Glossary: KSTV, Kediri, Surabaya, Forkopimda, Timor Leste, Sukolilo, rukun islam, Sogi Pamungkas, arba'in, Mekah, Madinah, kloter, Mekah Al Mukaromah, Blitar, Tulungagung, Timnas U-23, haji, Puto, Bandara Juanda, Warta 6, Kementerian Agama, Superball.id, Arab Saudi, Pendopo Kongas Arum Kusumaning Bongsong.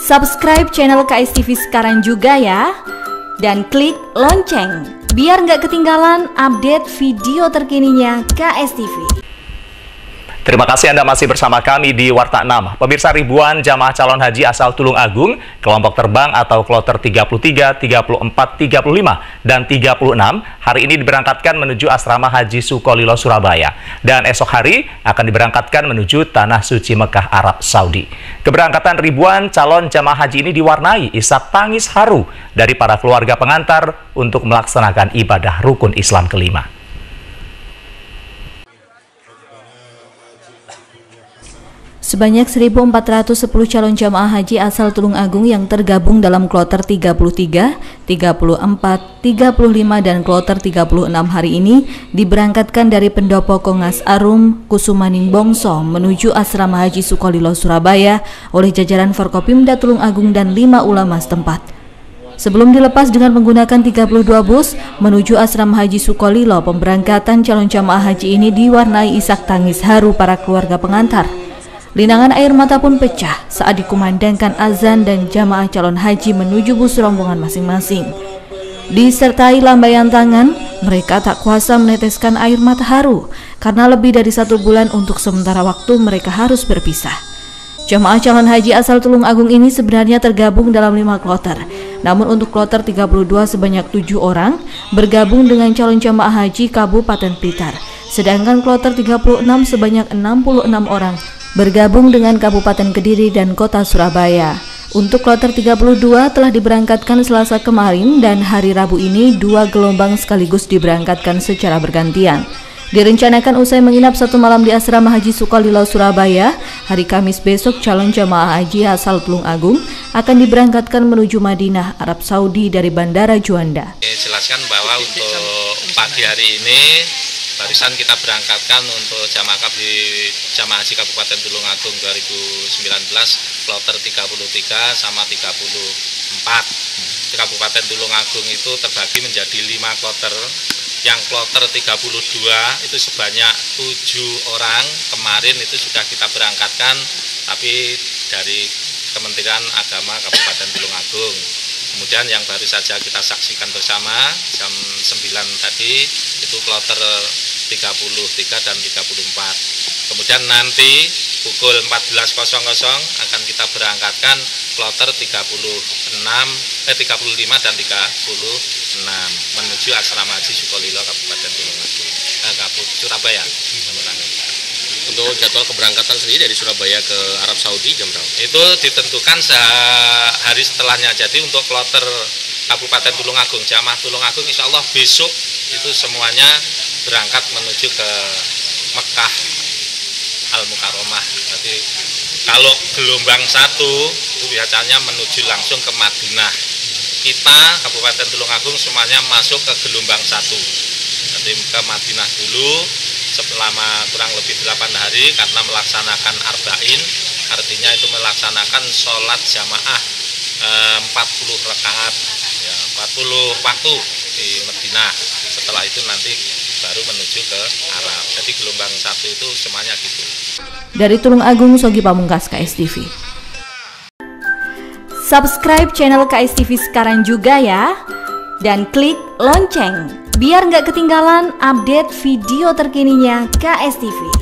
Subscribe channel KSTV sekarang juga ya, dan klik lonceng biar nggak ketinggalan update video terkininya KSTV. Terima kasih Anda masih bersama kami di Warta 6. Pemirsa, ribuan jamaah calon haji asal Tulungagung, kelompok terbang atau kloter 33, 34, 35, dan 36 hari ini diberangkatkan menuju asrama haji Sukolilo, Surabaya. Dan esok hari akan diberangkatkan menuju Tanah Suci Mekah, Arab Saudi. Keberangkatan ribuan calon jamaah haji ini diwarnai isak tangis haru dari para keluarga pengantar untuk melaksanakan ibadah rukun Islam kelima. Sebanyak 1.410 calon jamaah haji asal Tulungagung yang tergabung dalam kloter 33, 34, 35, dan kloter 36 hari ini diberangkatkan dari Pendopo Kongas Arum Kusumaning Bongsong menuju asrama haji Sukolilo, Surabaya oleh jajaran Forkopimda Tulungagung dan 5 ulama setempat. Sebelum dilepas dengan menggunakan 32 bus menuju asrama haji Sukolilo, pemberangkatan calon jamaah haji ini diwarnai isak tangis haru para keluarga pengantar. Linangan air mata pun pecah saat dikumandangkan azan dan jamaah calon haji menuju bus rombongan masing-masing. Disertai lambaian tangan, mereka tak kuasa meneteskan air mata haru karena lebih dari 1 bulan untuk sementara waktu mereka harus berpisah. Jamaah calon haji asal Tulungagung ini sebenarnya tergabung dalam 5 kloter. Namun untuk kloter 32 sebanyak 7 orang bergabung dengan calon jamaah haji Kabupaten Blitar. Sedangkan kloter 36 sebanyak 66 orang bergabung dengan Kabupaten Kediri dan Kota Surabaya. Untuk kloter 32 telah diberangkatkan Selasa kemarin dan hari Rabu ini 2 gelombang sekaligus diberangkatkan secara bergantian. Direncanakan usai menginap 1 malam di asrama haji Sukolilo, Surabaya, hari Kamis besok calon jamaah haji asal Tulungagung akan diberangkatkan menuju Madinah, Arab Saudi dari Bandara Juanda. Jelaskan bahwa untuk pagi hari ini barisan kita berangkatkan untuk jamaah haji Kabupaten Tulungagung 2019 kloter 33 sama 34. Kabupaten Tulungagung itu terbagi menjadi 5 kloter. Yang kloter 32 itu sebanyak 7 orang kemarin itu sudah kita berangkatkan, tapi dari Kementerian Agama Kabupaten Tulungagung. Kemudian yang baru saja kita saksikan bersama jam 9 tadi itu kloter 33 dan 34. Kemudian nanti pukul 14.00 akan kita berangkatkan kloter 35 dan 36 menuju asrama haji Sukolilo Kabupaten Tulungagung, Surabaya. Untuk jadwal keberangkatan sendiri dari Surabaya ke Arab Saudi jam berapa? Itu ditentukan sehari setelahnya. Jadi untuk kloter Kabupaten Tulungagung, jamaah Tulungagung insya Allah besok itu semuanya berangkat menuju ke Mekah Al Mukaromah. Jadi kalau gelombang 1 itu biasanya menuju langsung ke Madinah. Kita Kabupaten Tulungagung semuanya masuk ke gelombang 1. Jadi ke Madinah dulu selama kurang lebih 8 hari karena melaksanakan arba'in, artinya itu melaksanakan sholat jamaah 40 rakaat, 40 waktu di Madinah. Setelah itu nanti baru menuju ke Arab. Jadi gelombang 1 itu semuanya gitu. Dari Tulungagung, Sogi Pamungkas, KSTV. Subscribe channel KSTV sekarang juga ya, dan klik lonceng biar nggak ketinggalan update video terkininya KSTV.